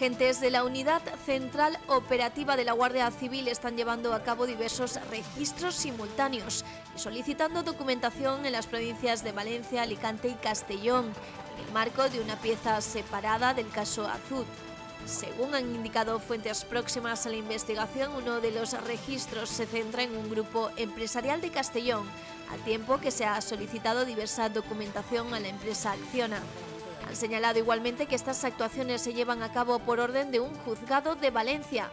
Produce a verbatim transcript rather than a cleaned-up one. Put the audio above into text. Agentes de la Unidad Central Operativa de la Guardia Civil están llevando a cabo diversos registros simultáneos y solicitando documentación en las provincias de Valencia, Alicante y Castellón, en el marco de una pieza separada del caso Azud. Según han indicado fuentes próximas a la investigación, uno de los registros se centra en un grupo empresarial de Castellón, al tiempo que se ha solicitado diversa documentación a la empresa Acciona. Han señalado igualmente que estas actuaciones se llevan a cabo por orden de un juzgado de Valencia.